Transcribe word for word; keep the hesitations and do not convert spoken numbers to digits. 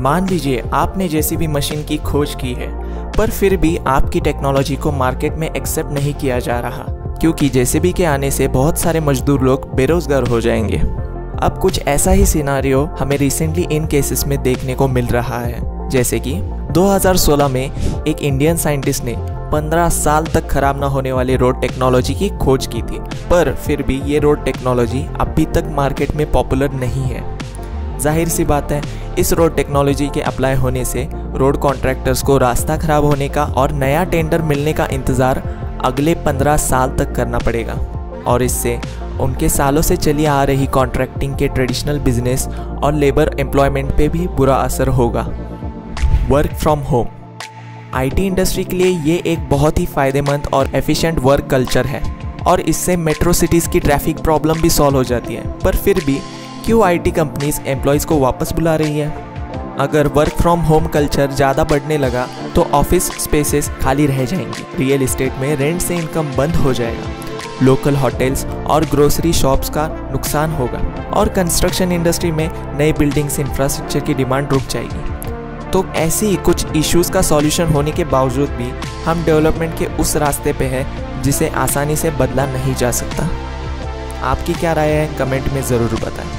मान लीजिए आपने जेसीबी मशीन की खोज की है, पर फिर भी आपकी टेक्नोलॉजी को मार्केट में एक्सेप्ट नहीं किया जा रहा, क्योंकि जेसीबी के आने से बहुत सारे मजदूर लोग बेरोजगार हो जाएंगे। अब कुछ ऐसा ही सिनारियो हमें रिसेंटली इन केसेस में देखने को मिल रहा है, जैसे कि दो हज़ार सोलह में एक इंडियन साइंटिस्ट ने पंद्रह साल तक खराब ना होने वाली रोड टेक्नोलॉजी की खोज की थी, पर फिर भी ये रोड टेक्नोलॉजी अभी तक मार्केट में पॉपुलर नहीं है। जाहिर सी बात है, इस रोड टेक्नोलॉजी के अप्लाई होने से रोड कॉन्ट्रैक्टर्स को रास्ता खराब होने का और नया टेंडर मिलने का इंतज़ार अगले पंद्रह साल तक करना पड़ेगा, और इससे उनके सालों से चली आ रही कॉन्ट्रैक्टिंग के ट्रेडिशनल बिजनेस और लेबर एम्प्लॉयमेंट पे भी बुरा असर होगा। Work from home IT industry के लिए ये एक बहुत ही फ़ायदेमंद और एफिशिएंट वर्क कल्चर है, और इससे मेट्रो सिटीज़ की ट्रैफिक प्रॉब्लम भी सॉल्व हो जाती है। पर फिर भी क्यों आईटी कंपनीज एम्प्लॉयज़ को वापस बुला रही है? अगर वर्क फ्रॉम होम कल्चर ज़्यादा बढ़ने लगा तो ऑफिस स्पेसेस खाली रह जाएंगी, रियल इस्टेट में रेंट से इनकम बंद हो जाएगा, लोकल होटल्स और ग्रोसरी शॉप्स का नुकसान होगा, और कंस्ट्रक्शन इंडस्ट्री में नए बिल्डिंग्स इंफ्रास्ट्रक्चर की डिमांड रुक जाएगी। तो ऐसे ही कुछ इश्यूज़ का सॉल्यूशन होने के बावजूद भी हम डेवलपमेंट के उस रास्ते पे हैं जिसे आसानी से बदला नहीं जा सकता। आपकी क्या राय है, कमेंट में ज़रूर बताएं।